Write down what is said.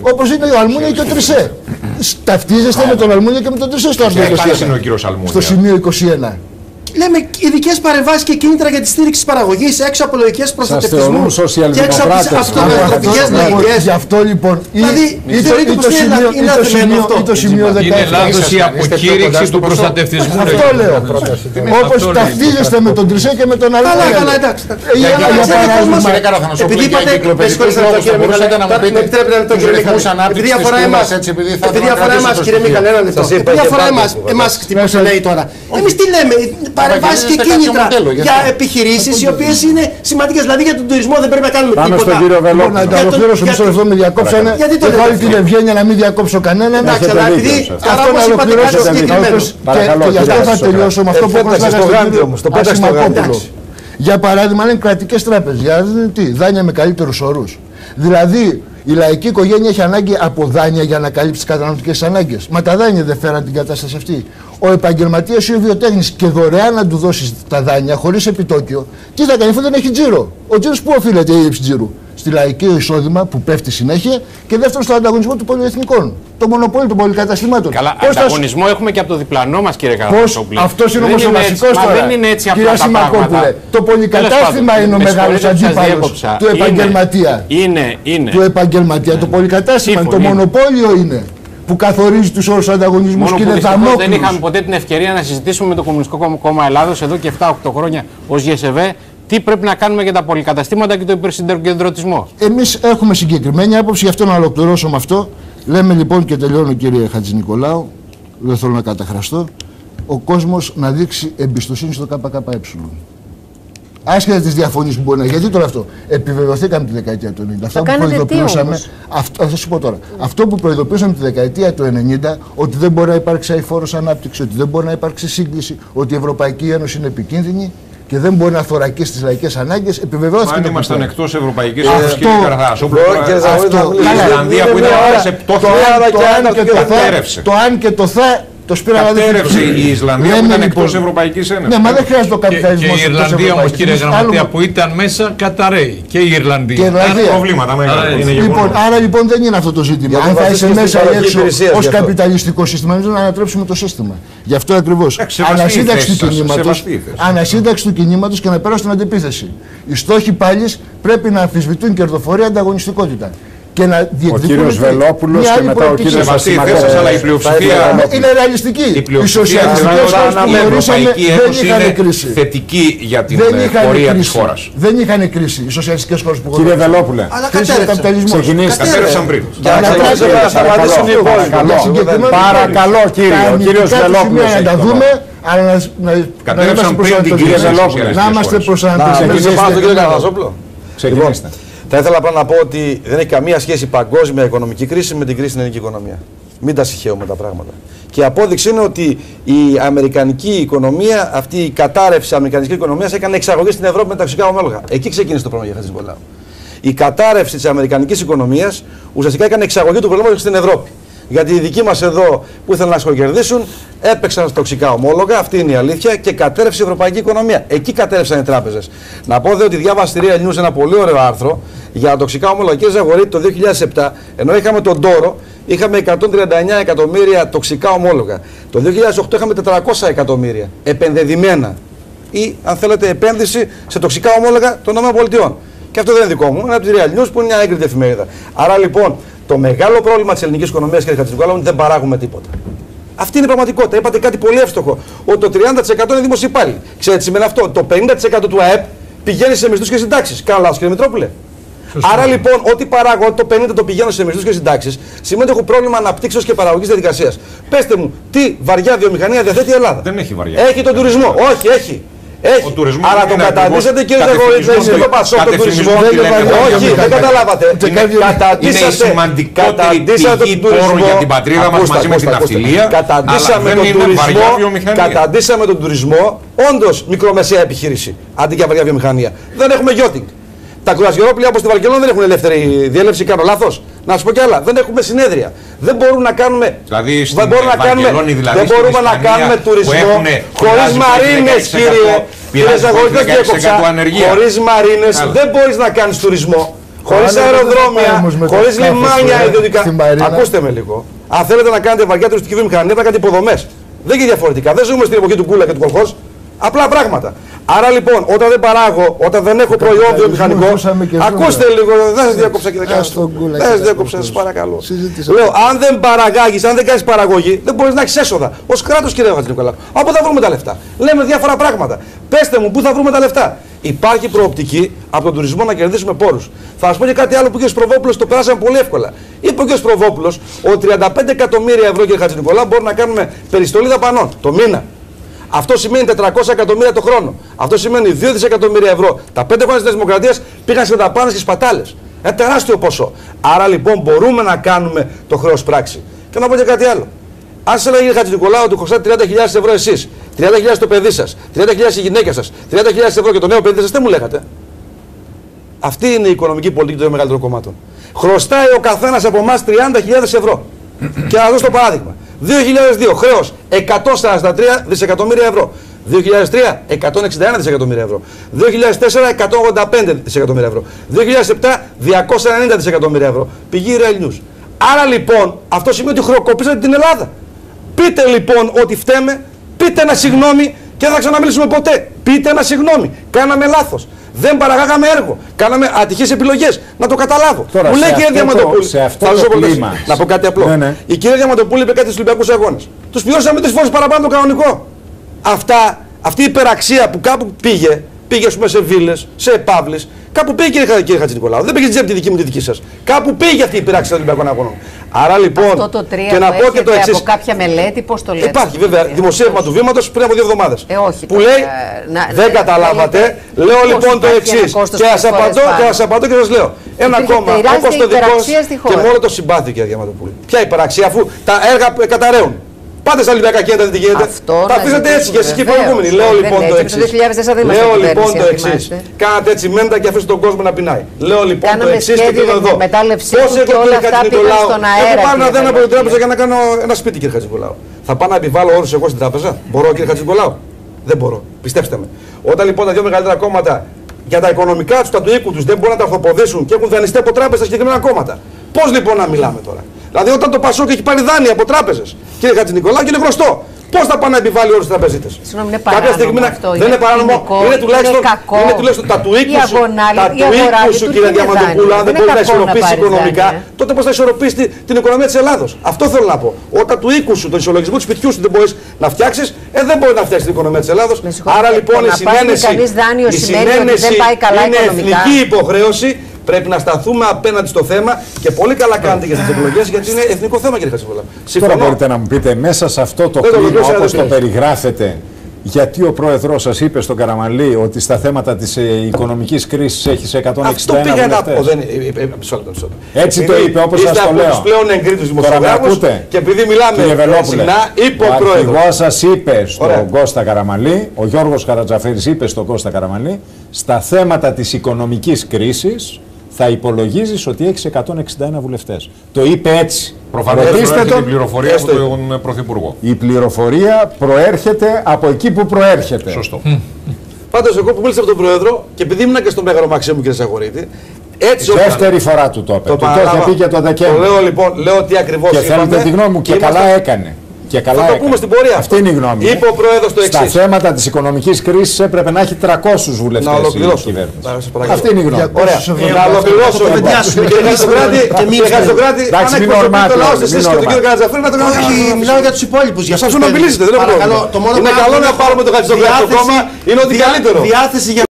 Όπως είναι ο Αλμούνια και ο Τρισέ. Ταυτίζεστε με τον Αλμούνια και με τον Τρισέ στο άρθρο 21. Στο σημείο 21. Λέμε ειδικές παρεμβάσεις και κίνητρα για τη στήριξη παραγωγής έξω από λογικές προστατευτισμού και έξω από τις αυτοκρατορικές λογικές. Γι' αυτό λοιπόν ή το σημείο 16. Είναι λάθος η αποκήρυξη του προστατευτισμού. Αυτό λέω. Όπως ταυτίζεστε με τον Τρισέ και με τον Αλμούνια. Καλά, εντάξει. Επειδή είπατε, επειδή αφορά εμάς, κύριε Μιχαλέ, ένα λεπτό. Επειδή αφορά εμάς, λέει τώρα. Εμείς τι λέμε? Παρεμβάσεις και κίνητρα για επιχειρήσεις οι οποίες είναι σημαντικές. Δηλαδή για τον τουρισμό δεν πρέπει να κάνουμε τίποτα. Πάμε στον κύριο Βελόπουλο. Να ολοκληρώσω μισό λεπτό, με διακόψανε. Και πάλι την ευγένεια να μην διακόψω κανέναν. Εντάξει, αλλά επειδή αυτό να ολοκληρώσω και γι' αυτό θα τελειώσω με αυτό που έκανα στον κύριο Ματοπούλου. Για παράδειγμα, είναι κρατικές τράπεζες. Δάνεια με καλύτερους όρους. Δηλαδή η λαϊκή οικογένεια έχει ανάγκη από δάνεια για να καλύψει τις καταναλωτικές ανάγκες. Μα τα δάνεια δεν φέραν την κατάσταση αυτή. Ο επαγγελματίας ή ο βιοτέχνης και δωρεάν να του δώσει τα δάνεια χωρίς επιτόκιο, τι θα κάνει αφού δεν έχει τζίρο? Ο τζίρος πού οφείλεται, η έλλειψη τζίρου? Στη λαϊκή εισόδημα που πέφτει συνέχεια και δεύτερον στον ανταγωνισμό των πολυεθνικών. Το μονοπόλιο των πολυκαταστημάτων. Καλά, ανταγωνισμό έχουμε και από το διπλανό μας, κύριε Καραμανλή. Αυτό είναι όμως ο βασικός τώρα. Δεν είναι έτσι απλά τα πράγματα. Το πολυκατάστημα είναι ο μεγάλος αντίπαλος του επαγγελματία. Του επαγγελματία. Το πολυκατάστημα, το μονοπόλιο είναι που καθορίζει τους όρους ανταγωνισμού και είναι δαμόκλειος. Δεν είχαμε ποτέ την ευκαιρία να συζητήσουμε με το Κομμουνιστικό Κόμμα Ελλάδος εδώ και 7-8 χρόνια ως ΓΣΕΒ. Τι πρέπει να κάνουμε για τα πολυκαταστήματα και το υπερσυγκεντρωτισμό. Εμείς έχουμε συγκεκριμένη άποψη, γι' αυτό να ολοκληρώσω με αυτό. Λέμε λοιπόν και τελειώνω, κύριε Χατζηνικολάου, δεν θέλω να καταχραστώ, ο κόσμος να δείξει εμπιστοσύνη στο ΚΚΕ. Άσχετα τις διαφωνίες που μπορεί να. Γιατί τώρα αυτό? Επιβεβαιωθήκαμε τη δεκαετία του 90. Αυτά που προειδοποιούσαμε. Θα σου πω τώρα. Αυτό που προειδοποιούσαμε τη δεκαετία του 90, ότι δεν μπορεί να υπάρξει αειφόρος ανάπτυξη, ότι δεν μπορεί να υπάρξει σύγκληση, ότι η Ευρωπαϊκή Ένωση είναι επικίνδυνη και δεν μπορεί να θωρακίσει τις λαϊκές ανάγκες, επιβεβαιώθηκε. Αν ήμασταν εκτός Ευρωπαϊκής Ένωσης, κύριε Καρατζαφέρη, η Ισλανδία που είναι σε πτώχεια κατέρευσε. Το αν και το θα το σπήραμε. Κατέρευσε η Ισλανδία που ήταν εκτός Ευρωπαϊκής Ένωσης. Ναι, μα δεν χρειάζεται ο καπιταλισμός. Και η Ιρλανδία όμως, κύριε Γραμματέα, που ήταν μέσα, καταραίει. Και η Ιρλανδία. Υπάρχουν προβλήματα μεγάλα. Άρα λοιπόν δεν είναι αυτό το ζήτημα. Αν θα είσαι μέσα ή έξω ως καπιταλιστικό σύστημα, εμείς να ανατρέψουμε το σύστημα. Γι' αυτό ακριβώς. Ανασύνταξη του κινήματος και να πέρασε στην αντιπίθεση. Οι στόχοι πάλι πρέπει να αμφισβητούν κερδοφορία, ανταγωνιστικότητα. Και να ο κύριος Βελόπουλος και μετά ο κύριος Βασιμακόπουλος. Αλλά η πλειοψηφία είναι ρεαλιστική. Η σοσιαλιστική δεν είχαν κρίση. Θετική για την πορεία της χώρας. Δεν είχαν κρίση οι σοσιαλιστικές χώρες που χωρίζουν. Κύριε Βελόπουλε, ξεκινήστε πριν. Παρακαλώ κύριε, ο κύριος Βελόπουλος να τα δούμε. Αλλά να είμαστε προσανατολισμένοι. Θα ήθελα απλά να πω ότι δεν έχει καμία σχέση η παγκόσμια οικονομική κρίση με την κρίση στην ελληνική οικονομία. Μην τα συγχαίουμε τα πράγματα. Και η απόδειξη είναι ότι η αμερικανική οικονομία, αυτή η κατάρρευση τη αμερικανική οικονομία έκανε εξαγωγή στην Ευρώπη με ταξικά ομόλογα. Εκεί ξεκίνησε το πρόβλημα για Χατζηνικολάου. Η κατάρρευση τη αμερικανική οικονομία ουσιαστικά έκανε εξαγωγή του προβλήματος στην Ευρώπη. Γιατί οι δικοί μας εδώ που ήθελαν να σκοκερδίσουν έπαιξαν στα τοξικά ομόλογα, αυτή είναι η αλήθεια, και κατέρευσε η ευρωπαϊκή οικονομία. Εκεί κατέρευσαν οι τράπεζες. Να πω δε ότι διάβασα στη Real News ένα πολύ ωραίο άρθρο για τα τοξικά ομόλογα. Κύριε Σαγορίτη, το 2007, ενώ είχαμε τον τόρο, είχαμε 139 εκατομμύρια τοξικά ομόλογα. Το 2008 είχαμε 400 εκατομμύρια επενδεδημένα ή, αν θέλετε, επένδυση σε τοξικά ομόλογα των ΗΠΑ. Και αυτό δεν είναι δικό μου, είναι από τη Real News που είναι μια έγκριτη εφημερίδα. Άρα λοιπόν, το μεγάλο πρόβλημα της ελληνικής οικονομίας, κύριε Χατζηνικολάου, είναι ότι δεν παράγουμε τίποτα. Αυτή είναι η πραγματικότητα. Είπατε κάτι πολύ εύστοχο. Ότι το 30% είναι δημόσιοι υπάλληλοι. Ξέρετε τι σημαίνει αυτό? Το 50% του ΑΕΠ πηγαίνει σε μισθούς και συντάξεις. Κάνω λάθος, κύριε Μητρόπουλε? Άρα λοιπόν, ό,τι παράγω, το 50% το πηγαίνω σε μισθούς και συντάξεις, σημαίνει ότι έχω πρόβλημα αναπτύξεως και παραγωγικής διαδικασίας. Πέστε μου, τι βαριά βιομηχανία διαθέτει η Ελλάδα? Δεν έχει βαριά. Έχει τον τουρισμό. Όχι, έχει. Έχει. Αλλά το καταντήσατε, κύριε Ζεγωρίζνεση, δεν είναι το ΠΑΣΟΚ το τουρισμό. Όχι, δεν καταλάβατε. Είναι η σημαντικότερη πηγή πόρου για την πατρίδα μας μαζί με την ναυτιλία. Καταντήσαμε τον τουρισμό, όντως μικρομεσαία επιχείρηση, αντί για βαριά βιομηχανία. Δεν έχουμε γιότινγκ. Τα κρουαζιερόπλια όπως στη Βαρκελόνη δεν έχουν ελεύθερη διέλευση, κάνω λάθος? Να σου πω κι άλλα, δεν έχουμε συνέδρια. Δεν μπορούμε να κάνουμε, δηλαδή, δεν μπορούμε να κάνουμε, δεν μπορούμε να κάνουμε τουρισμό χωρίς μαρίνες, κύριε. Χωρίς μαρίνες δεν μπορείς να κάνεις τουρισμό. Χωρίς αεροδρόμια, χωρίς λιμάνια ιδιωτικά. Ακούστε με λίγο. Αν θέλετε να κάνετε βαριά τουριστική βιομηχανία, θα κάνετε υποδομές. Δεν είναι διαφορετικά. Δεν ζούμε στην εποχή του Κούλα και του Κολχόζ. Απλά πράγματα. Άρα λοιπόν, όταν δεν παράγω, όταν δεν έχω προϊόν βιομηχανικό. Ακούστε λίγο, δεν σας διακόψα και σας παρακαλώ. Λέω, αν δεν παραγάγεις, αν δεν κάνεις παραγωγή, δεν μπορείς να έχεις έσοδα. Ως κράτος, κύριε Χατζηνικολάου. Από θα βρούμε τα λεφτά. Λέμε διάφορα πράγματα. Πέστε μου, πού θα βρούμε τα λεφτά. Υπάρχει προοπτική από τον τουρισμό να κερδίσουμε πόρους. Θα σας πω και κάτι άλλο που ο κ. Στροβόπουλος το πέρασαν πολύ εύκολα. Είπε ο κ. Στροβόπουλος ότι 35 εκατομμύρια ευρώ, κ. Χατζηνικολάου, μπορούμε να κάνουμε περιστολή δαπανών το μήνα. Αυτό σημαίνει 400 εκατομμύρια το χρόνο. Αυτό σημαίνει 2 δισεκατομμύρια ευρώ. Τα 5 χρόνια της Δημοκρατίας πήγαν σε δαπάνες και σπατάλες. Ένα τεράστιο ποσό. Άρα λοιπόν μπορούμε να κάνουμε το χρέος πράξη. Και να πω και κάτι άλλο. Αν σας έλεγε Χατζηνικολάου ότι κοστά 30.000 ευρώ εσείς, 30.000 το παιδί σας, 30.000 η γυναίκα σας, 30.000 ευρώ και το νέο παιδί σας, δεν μου λέγατε. Αυτή είναι η οικονομική πολιτική των μεγαλύτερων κομμάτων. Χρωστάει ο καθένας από εμάς 30.000 ευρώ. Και να δώσω το παράδειγμα. 2002 χρέος 143 δισεκατομμύρια ευρώ. 2003 161 δισεκατομμύρια ευρώ. 2004 185 δισεκατομμύρια ευρώ. 2007 290 δισεκατομμύρια ευρώ. Πηγή Real News. Άρα λοιπόν αυτό σημαίνει ότι χρεοκοπήσατε την Ελλάδα. Πείτε λοιπόν ότι φταίμε, πείτε ένα συγγνώμη και δεν θα ξαναμιλήσουμε ποτέ. Πείτε ένα συγγνώμη. Κάναμε λάθος. Δεν παραγάγαμε έργο. Κάναμε ατυχείς επιλογές. Να το καταλάβω. Τώρα, μου λέει η κυρία Διαμαντοπούλη. Να πω κάτι απλό. Ναι, ναι. Η κυρία Διαμαντοπούλη είπε κάτι στους Ολυμπιακούς αγώνες. Τους πληρώσαμε 3 φορές παραπάνω το κανονικό. Αυτή η υπεραξία που κάπου πήγε ας πούμε, σε βίλες, σε επαύλες. Κάπου πήγε κύριε Χατζηνικολάου. Δεν πήγε στην τσέπη τη δική μου, τη δική σας. Κάπου πήγε αυτή η υπεράξη των Ολυμπιακών αγώνων. Άρα λοιπόν. Αυτό το 3 και να πω και το εξής. Από κάποια μελέτη, πώς το λέτε. Υπάρχει βέβαια δημοσίευμα του Βήματος πριν από 2 εβδομάδες. Όχι. Που λέει. Δεν καταλάβατε. Λέω λοιπόν το εξής. Και ας απαντώ και σας λέω. Ένα κόμμα όπως το δικό σας. Και μόνο το συμπάθειο κύριε Διαμαντοπούλη. Ποια υπεραξία αφού τα έργα καταραίουν. Πάτε στα Ολυμπιακά κέντρα, δεν γίνεται. Τα αφήσατε έτσι και εσείς και οι προηγούμενοι. Λέω λοιπόν το εξής. Λέω λοιπόν το εξής. Κάνατε έτσι μέντα και αφήσετε τον κόσμο να πεινάει. Λέω λοιπόν το εξής και πήγα εδώ. Πώς εγώ κύριε Χατζηνικολάου, έχω πάρει ένα δέν από την τράπεζα για να κάνω ένα σπίτι κύριε Χατζηνικολάου. Θα πάω να επιβάλλω όρους εγώ στην τράπεζα. Μπορώ κύριε Χατζηνικολάου. Δεν μπορώ. Πιστέψτε με. Όταν λοιπόν τα 2 μεγαλύτερα κόμματα για τα οικονομικά του, τα του οίκου του δεν μπορούν να τα ορθοποδήσουν και έχουν δανειστεί από τράπεζα συγκεκριμένα κόμματα. Πώς λοιπόν να μιλάμε τώρα. Δηλαδή, όταν το ΠΑΣΟΚ έχει πάρει δάνεια από τράπεζες, κύριε Χατζηνικολάου, και είναι γνωστό. Πώς θα πάνε να επιβάλλει όλους τους τραπεζίτες. Συγγνώμη, είναι παράνομο αυτό. Δεν είναι παράνομο. Είναι τουλάχιστον τα του οίκου σου, κύριε Διαμαντοπούλα, αν δεν μπορεί να ισορροπήσει οικονομικά, τότε πώς θα ισορροπήσει την οικονομία της Ελλάδος. Αυτό θέλω να πω. Όταν του οίκου σου, τον ισολογισμό του σπιτιού σου δεν μπορεί να φτιάξει, δεν μπορεί να φτιάξει την οικονομία της Ελλάδος. Άρα λοιπόν η συνένεση είναι εθνική υποχρέωση. Πρέπει να σταθούμε απέναντι στο θέμα και πολύ καλά κάνετε για τις εκλογές γιατί είναι εθνικό θέμα κύριε Χατζηνικολάου. Τώρα μπορείτε να μου πείτε μέσα σε αυτό το κλίμα όπως το περιγράφετε γιατί ο πρόεδρος σας είπε στον Καραμανλή ότι στα θέματα της οικονομικής κρίσης έχει 161 βουλευτές. Έτσι το είπε όπως σας το λέω. Πλέον εγκρίτους δημοσιογράφους και επειδή μιλάμε συχνά υποπρόεδρος. Ο αρχηγός σας είπε στον Κώστα Καραμανλή, ο Γιώργος Καρατζαφέρης είπε στον Κώστα Καραμανλή στα θέματα της οικονομικής κρίσης θα υπολογίζεις ότι έχεις 161 βουλευτές. Το είπε έτσι. Προφανώς προέρχεται η πληροφορία από τον Πρωθυπουργό. Η πληροφορία προέρχεται από εκεί που προέρχεται. Σωστό. Πάντως, εγώ που μίλησα από τον Πρόεδρο και επειδή ήμουν και στον Μέγαρο Μαξίου μου, κ. Σαγορίτη. Δεύτερη φορά του το είπε. Το είχε πει και τον Δεκέμβρη. Το λέω λοιπόν, λέω τι ακριβώς είπαμε. Και θέλετε τη γνώμη μου και καλά έκανε. Και καλά θα το πούμε στην πορεία. Αυτή είναι η γνώμη. Είπε ο Πρόεδρος το εξής. Στα θέματα της οικονομικής κρίσης έπρεπε να έχει 300 βουλευτές. Να ολοκληρώσω. Αυτή είναι η γνώμη. Ωραία. Να ολοκληρώσω. Κύριε Χατζοκράτη, αν εκπροσωπείτε το λαό εσείς και τον κύριο Καρατζαφέρη, να το κάνετε. Όχι, μιλάω για τους υπόλοιπους. Για αυτούς να μιλήσετε. Είναι καλό να πάρουμε τον Χατζοκράτη στο κόμμα. Είναι ότι καλύτερο.